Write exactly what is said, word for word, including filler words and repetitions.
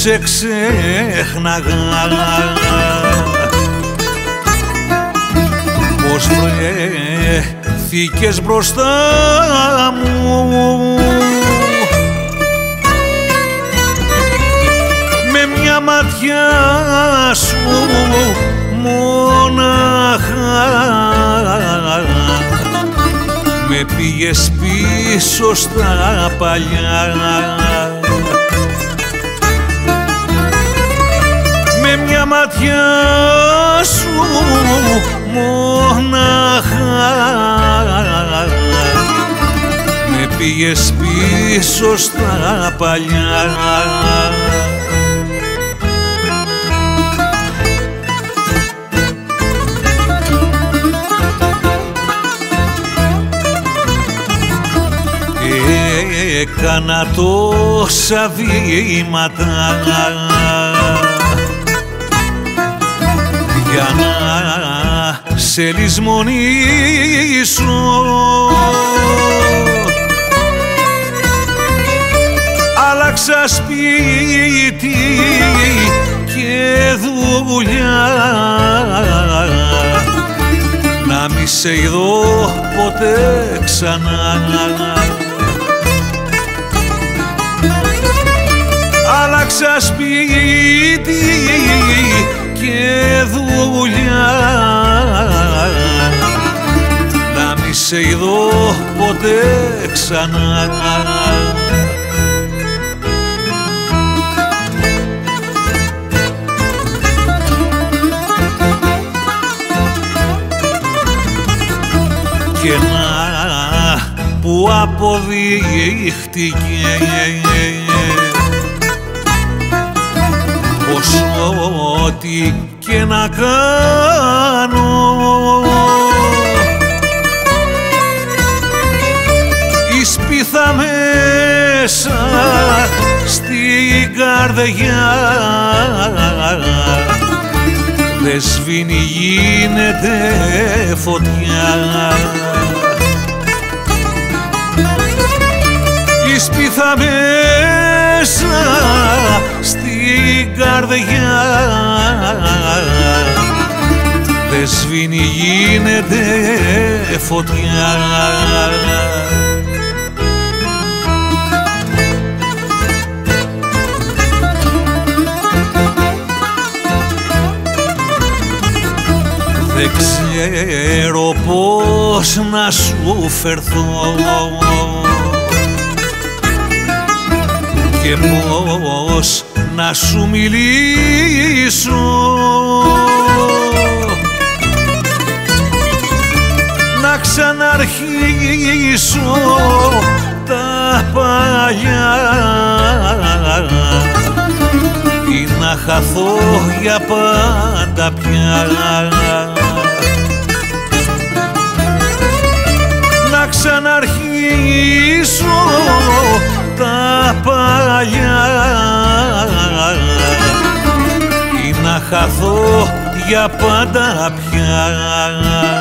σε ξέχναγα. Πώς βρέθηκες μπροστά μου με μια ματιά σου μονάχα, με πήγες πίσω στα παλιά. Με μια ματιά σου μονάχα, με πήγες πίσω στα παλιά. Έκανα τόσα βήματα για να σε λησμονήσω, άλλαξα σπίτι και δουλειά να μη σε είδω ποτέ ξανά. Άλλαξα σπίτι και δουλειά να μη σε είδω ποτέ ξανά. Και να που αποδείχτηκε ό,τι και να κάνω, η σπίθα μέσα στην καρδιά δεν σβήνει, γίνεται φωτιά. Η σπίθα μέσα στην καρδιά δε σβήνει, γίνεται φωτιά. Δεν ξέρω πώς να σου φερθώ και πώς να σου μιλήσω, να ξαναρχίσω τα παλιά ή να χαθώ για πάντα πια. Να ξαναρχίσω τα παλιά ή να χαθώ για πάντα πια.